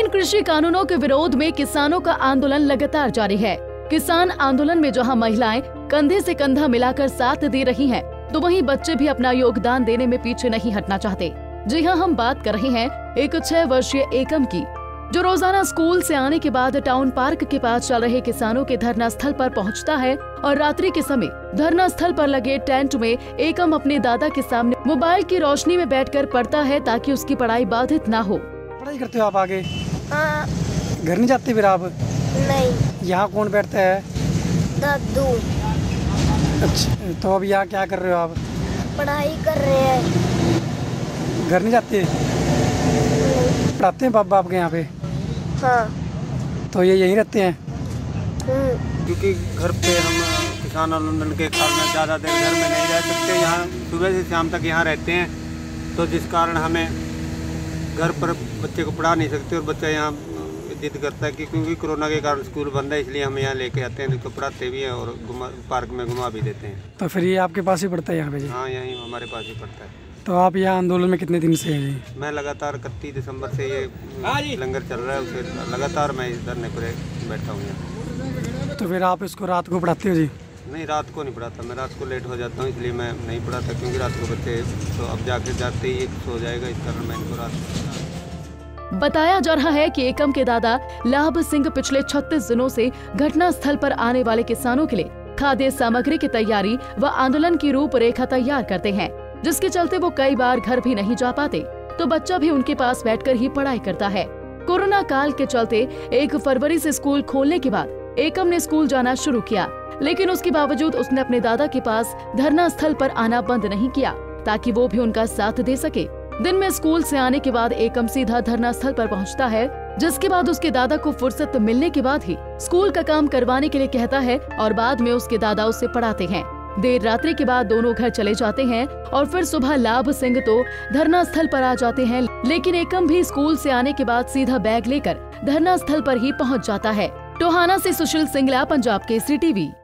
इन कृषि कानूनों के विरोध में किसानों का आंदोलन लगातार जारी है। किसान आंदोलन में जहां महिलाएं कंधे से कंधा मिलाकर साथ दे रही हैं, तो वहीं बच्चे भी अपना योगदान देने में पीछे नहीं हटना चाहते। जी हां, हम बात कर रहे हैं एक 6 वर्षीय एकम की, जो रोजाना स्कूल से आने के बाद टाउन पार्क के पास चल रहे किसानों के धरना स्थल पर पहुंचता है और रात्रि के समय धरना स्थल पर लगे टेंट में एकम अपने दादा के सामने मोबाइल की रोशनी में बैठकर पढ़ता है ताकि उसकी पढ़ाई बाधित ना हो। पढ़ाई करते हो आप आगे? हाँ। घर नहीं जाते फिर आप? नहीं। यहाँ कौन बैठता है? दादू। अच्छा, तो अब यहाँ क्या कर रहे हो आप? पढ़ाई कर रहे हैं। घर नहीं जाते? पढ़ाते हैं बाप के यहाँ पे? हाँ। तो ये यहीं रहते हैं? क्योंकि घर पे हम किसान आंदोलन के कारण ज़्यादा देर घर में नहीं रह सकते, यहाँ सुबह से शाम तक यहाँ रहते हैं, तो जिस कारण हमें घर पर बच्चे को पढ़ा नहीं सकते और बच्चा यहाँ जिद करता है कि क्योंकि कोरोना के कारण स्कूल बंद है, इसलिए हम यहाँ लेके आते हैं, तो पढ़ाते भी हैं और पार्क में घुमा भी देते हैं। तो फिर ये आपके पास ही पड़ता है यहाँ पे? हाँ, यहीं हमारे पास ही पड़ता है। तो आप यहाँ आंदोलन में कितने दिन से हैं जी? मैं लगातार 31 दिसंबर से ये लंगर चल रहा है, उसे लगातार मैं इस धरने पर बैठा हूँ यहाँ। तो फिर आप इसको रात को पढ़ाते हो जी? नहीं, रात को नहीं पढ़ाता मैं, रात को लेट हो जाता हूँ, इसलिए मैं नहीं पढ़ाता, क्योंकि रात को बच्चे तो अब जाके जाते ही सो जाएगा, इस कारण मैं इनको रात को। बताया जा रहा है कि एकम के दादा लाभ सिंह पिछले 36 दिनों से घटना स्थल पर आने वाले किसानों के लिए खाद्य सामग्री की तैयारी व आंदोलन की रूपरेखा तैयार करते हैं, जिसके चलते वो कई बार घर भी नहीं जा पाते, तो बच्चा भी उनके पास बैठकर ही पढ़ाई करता है। कोरोना काल के चलते 1 फरवरी से स्कूल खोलने के बाद एकम ने स्कूल जाना शुरू किया, लेकिन उसके बावजूद उसने अपने दादा के पास धरना स्थल पर आना बंद नहीं किया ताकि वो भी उनका साथ दे सके। दिन में स्कूल से आने के बाद एकम सीधा धरना स्थल पर पहुंचता है, जिसके बाद उसके दादा को फुर्सत मिलने के बाद ही स्कूल का काम करवाने के लिए कहता है और बाद में उसके दादा उसे पढ़ाते हैं। देर रात्रि के बाद दोनों घर चले जाते हैं और फिर सुबह लाभ सिंह तो धरना स्थल पर आ जाते हैं, लेकिन एकम भी स्कूल से आने के बाद सीधा बैग लेकर धरना स्थल पर ही पहुंच जाता है। टोहाना से सुशील सिंगला, पंजाब के सिटी टीवी।